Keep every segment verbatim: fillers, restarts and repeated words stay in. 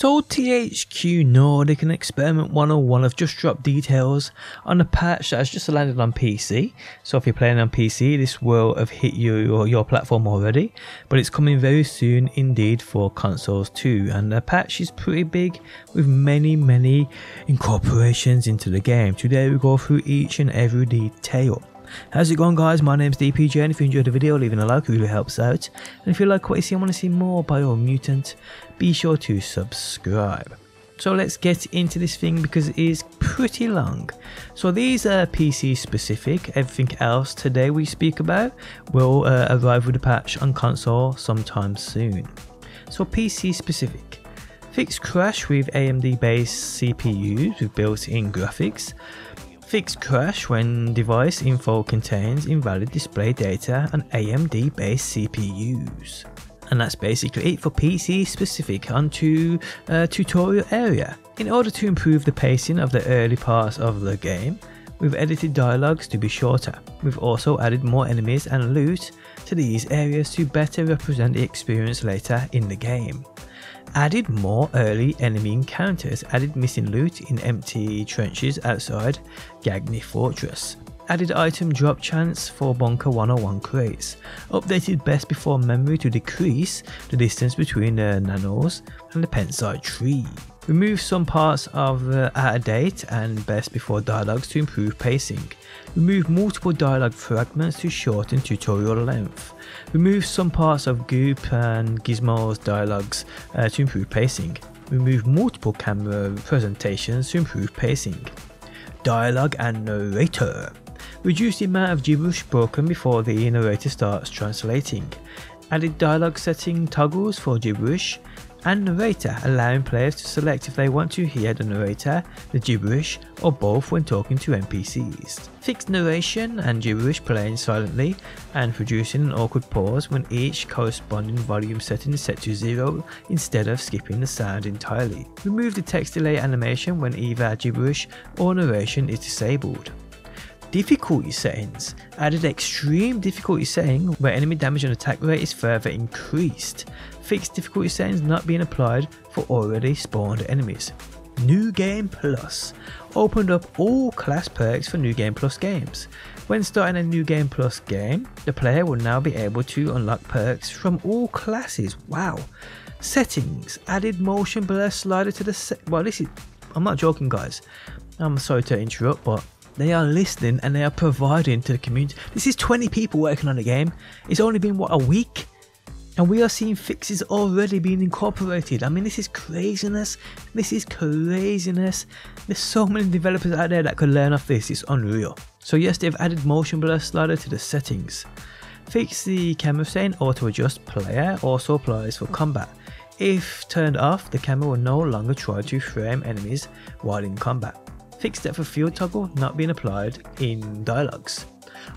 So T H Q Nordic and Experiment one oh one have just dropped details on a patch that has just landed on P C. So if you're playing on P C, this will have hit you or your platform already, but it's coming very soon indeed for consoles too. And the patch is pretty big with many many incorporations into the game. Today we go through each and every detail. How's it going, guys? My name's D P J, and if you enjoyed the video, leaving a like really helps out. And if you like what you see and want to see more Biomutant, be sure to subscribe. So let's get into this thing because it is pretty long. So these are P C specific. Everything else today we speak about will uh, arrive with a patch on console sometime soon. So P C specific. Fix crash with A M D based C P Us with built-in graphics. Fix crash when device info contains invalid display data and A M D based C P Us. And that's basically it for P C specific. Onto uh, tutorial area. In order to improve the pacing of the early parts of the game, we've edited dialogues to be shorter. We've also added more enemies and loot to these areas to better represent the experience later in the game. Added more early enemy encounters, added missing loot in empty trenches outside Gagni Fortress, added item drop chance for bunker one oh one crates, updated best before memory to decrease the distance between the nanos and the penside tree, remove some parts of uh, out of date and best before dialogues to improve pacing, remove multiple dialogue fragments to shorten tutorial length, remove some parts of Goop and Gizmo's dialogues uh, to improve pacing, remove multiple camera presentations to improve pacing, dialogue and narrator, reduce the amount of gibberish spoken before the narrator starts translating, added dialogue setting toggles for gibberish and narrator, allowing players to select if they want to hear the narrator, the gibberish, or both when talking to N P Cs. Fixed narration and gibberish playing silently and producing an awkward pause when each corresponding volume setting is set to zero instead of skipping the sound entirely. Remove the text delay animation when either gibberish or narration is disabled. Difficulty settings. Added extreme difficulty setting where enemy damage and attack rate is further increased. Fixed difficulty settings not being applied for already spawned enemies. New Game Plus. Opened up all class perks for New Game Plus games. When starting a New Game Plus game, the player will now be able to unlock perks from all classes. Wow. Settings. Added motion blur slider to the set. Well, this is. I'm not joking, guys. I'm sorry to interrupt, but they are listening and they are providing to the community. This is twenty people working on a game. It's only been, what, a week? And we are seeing fixes already being incorporated. I mean, this is craziness. This is craziness. There's so many developers out there that could learn off this. It's unreal. So yes, they've added motion blur slider to the settings. Fix the camera setting auto adjust player also applies for combat. If turned off, the camera will no longer try to frame enemies while in combat. Fixed depth of field toggle not being applied in dialogues.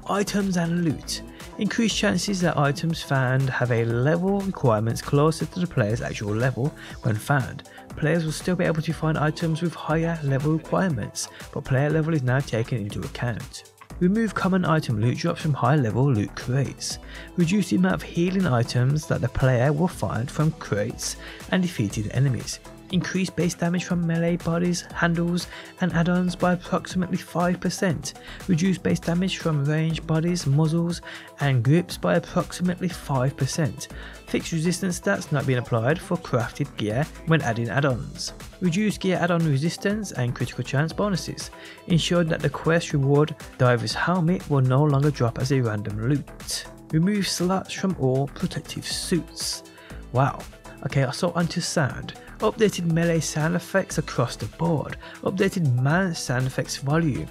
Items and loot. Increased chances that items found have a level requirements closer to the player's actual level when found. Players will still be able to find items with higher level requirements, but player level is now taken into account. Remove common item loot drops from high level loot crates. Reduce the amount of healing items that the player will find from crates and defeated enemies. Increase base damage from melee bodies, handles and add-ons by approximately five percent. Reduce base damage from range bodies, muzzles and grips by approximately five percent. Fixed resistance stats not being applied for crafted gear when adding add-ons. Reduce gear add-on resistance and critical chance bonuses. Ensure that the quest reward diver's helmet will no longer drop as a random loot. Remove slots from all protective suits. Wow. Okay, so onto sound. Updated melee sound effects across the board. Updated man sound effects volume.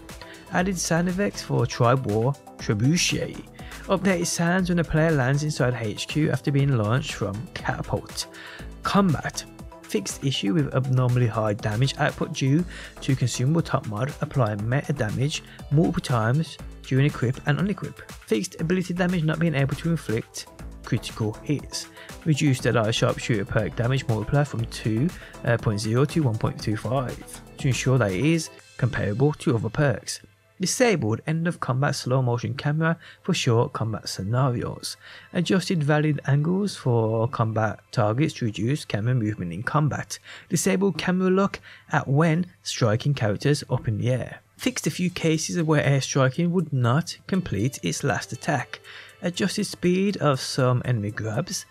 Added sound effects for tribe war, trebuchet. Updated sounds when the player lands inside H Q after being launched from catapult. Combat. Fixed issue with abnormally high damage output due to consumable top mod applying meta damage multiple times during equip and unequip. Fixed ability damage not being able to inflict critical hits. Reduce Deadeye Sharpshooter perk damage multiplier from two point oh to one point two five to ensure that it is comparable to other perks. Disabled end of combat slow motion camera for short combat scenarios. Adjusted valid angles for combat targets to reduce camera movement in combat. Disabled camera lock at when striking characters up in the air. Fixed a few cases of where air striking would not complete its last attack. Adjusted speed of some enemy grabs.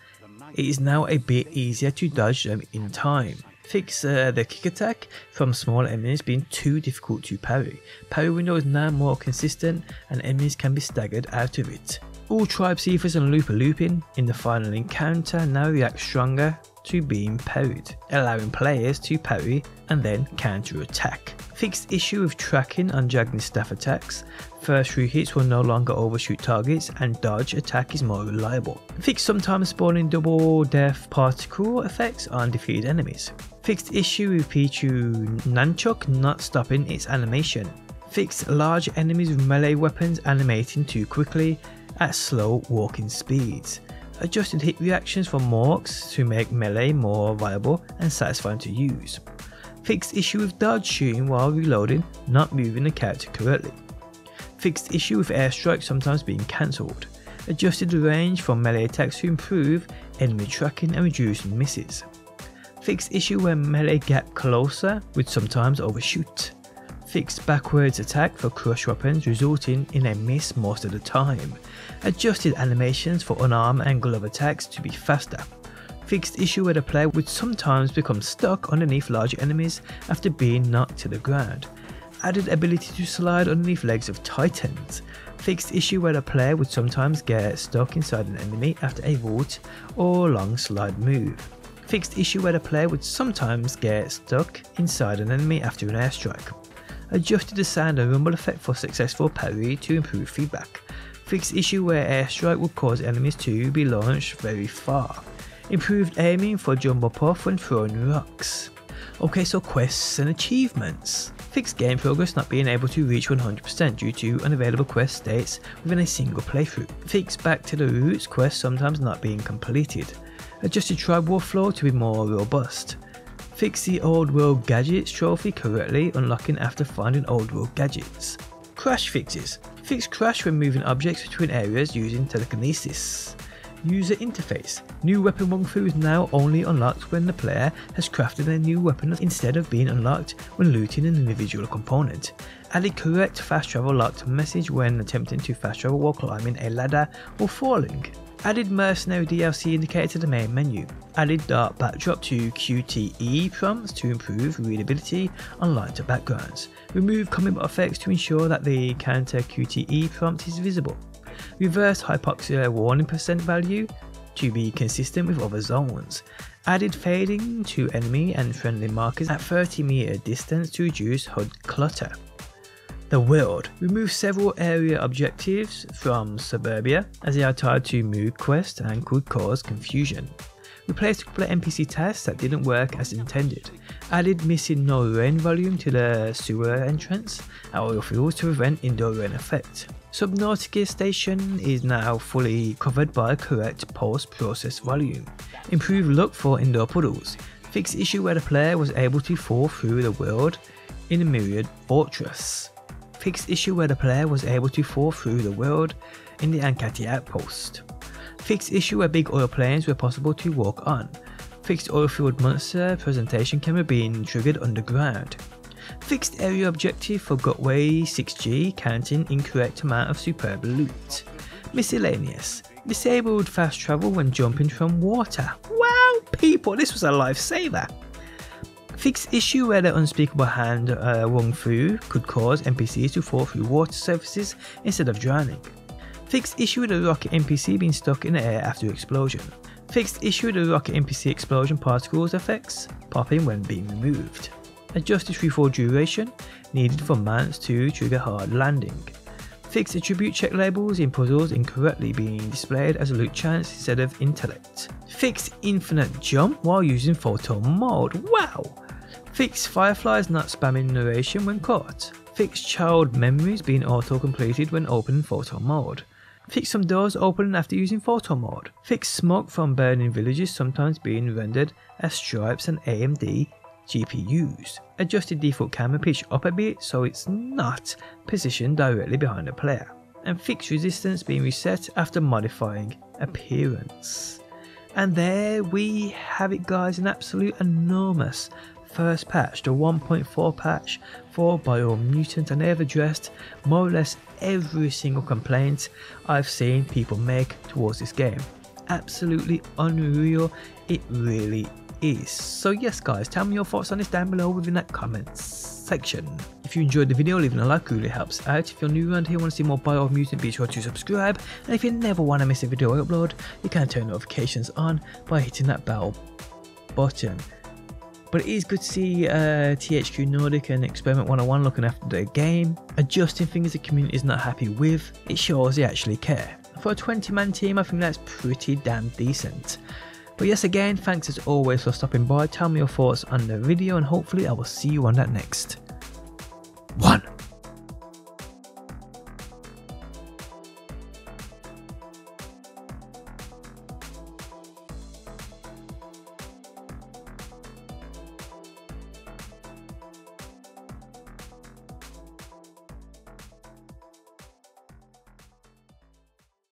It is now a bit easier to dodge them in time. Fix uh, the kick attack from small enemies being too difficult to parry. Parry window is now more consistent and enemies can be staggered out of it. All tribe ciphers and looper looping in the final encounter now react stronger to being parried, allowing players to parry and then counter attack. Fixed issue with tracking on Gagni staff attacks. First three hits will no longer overshoot targets and dodge attack is more reliable. Fixed sometimes spawning double death particle effects on defeated enemies. Fixed issue with Pichu Nanchuk not stopping its animation. Fixed large enemies with melee weapons animating too quickly at slow walking speeds. Adjusted hit reactions for morphs to make melee more viable and satisfying to use. Fixed issue with dodge shooting while reloading, not moving the character correctly. Fixed issue with airstrikes sometimes being cancelled. Adjusted the range for melee attacks to improve enemy tracking and reduce misses. Fixed issue where melee gap closer would sometimes overshoot. Fixed backwards attack for crush weapons resulting in a miss most of the time. Adjusted animations for unarmed and glove attacks to be faster. Fixed issue where the player would sometimes become stuck underneath large enemies after being knocked to the ground. Added ability to slide underneath legs of titans. Fixed issue where the player would sometimes get stuck inside an enemy after a vault or long slide move. Fixed issue where the player would sometimes get stuck inside an enemy after an airstrike. Adjusted the sound and rumble effect for successful parry to improve feedback. Fixed issue where airstrike would cause enemies to be launched very far. Improved aiming for jumbo puff when throwing rocks. Okay, so quests and achievements. Fixed game progress not being able to reach one hundred percent due to unavailable quest states within a single playthrough. Fixed back to the roots quests sometimes not being completed. Adjusted tribe war flow to be more robust. Fix the Old World Gadgets trophy correctly, unlocking after finding Old World Gadgets. Crash fixes. Fix crash when moving objects between areas using telekinesis. User interface. New weapon wung foo is now only unlocked when the player has crafted a new weapon instead of being unlocked when looting an individual component. Added correct fast travel locked message when attempting to fast travel while climbing a ladder or falling. Added mercenary D L C indicator to the main menu. Added dark backdrop to Q T E prompts to improve readability on lighter backgrounds. Remove comic effects to ensure that the counter Q T E prompt is visible. Reverse hypoxia warning percent value to be consistent with other zones. Added fading to enemy and friendly markers at thirty meter distance to reduce H U D clutter. The world. Remove several area objectives from Suburbia as they are tied to mood quests and could cause confusion. Replaced a couple of N P C tasks that didn't work as intended. Added missing no rain volume to the sewer entrance at oil fields to prevent indoor rain effect. Subnautica station is now fully covered by correct pulse process volume. Improved look for indoor puddles. Fixed issue where the player was able to fall through the world in a myriad fortress. Fixed issue where the player was able to fall through the world in the Ancati outpost. Fixed issue where big oil planes were possible to walk on. Fixed oilfield monster presentation camera being triggered underground. Fixed area objective for Gutway six G counting incorrect amount of superb loot. Miscellaneous. Disabled fast travel when jumping from water. Wow people, this was a lifesaver. Fixed issue where the unspeakable hand uh, wung foo could cause N P Cs to fall through water surfaces instead of drowning. Fixed issue with a rocket N P C being stuck in the air after explosion. Fixed issue with the rocket N P C explosion particles effects popping when being removed. Adjusted freefall duration needed for mounts to trigger hard landing. Fixed attribute check labels in puzzles incorrectly being displayed as a loot chance instead of intellect. Fixed infinite jump while using photo mode. Wow! Fixed fireflies not spamming narration when caught. Fixed child memories being auto-completed when opening photo mode. Fixed some doors opening after using photo mode. Fixed smoke from burning villages sometimes being rendered as stripes and A M D G P Us. Adjust the default camera pitch up a bit so it's not positioned directly behind the player, and fixed resistance being reset after modifying appearance. And there we have it guys, an absolute enormous first patch, the one point four patch for Biomutant, and they have addressed more or less every single complaint I've seen people make towards this game. Absolutely unreal, it really is. So yes guys, tell me your thoughts on this down below within that comment section. If you enjoyed the video, leaving a like really helps out. If you're new around here and want to see more Biomutant, be sure to subscribe, and if you never want to miss a video I upload, you can turn notifications on by hitting that bell button. But it is good to see uh, T H Q Nordic and Experiment one oh one looking after their game, adjusting things the community is not happy with. It shows they actually care. For a twenty man team, I think that's pretty damn decent. But yes, again, thanks as always for stopping by. Tell me your thoughts on the video, and hopefully I will see you on that next.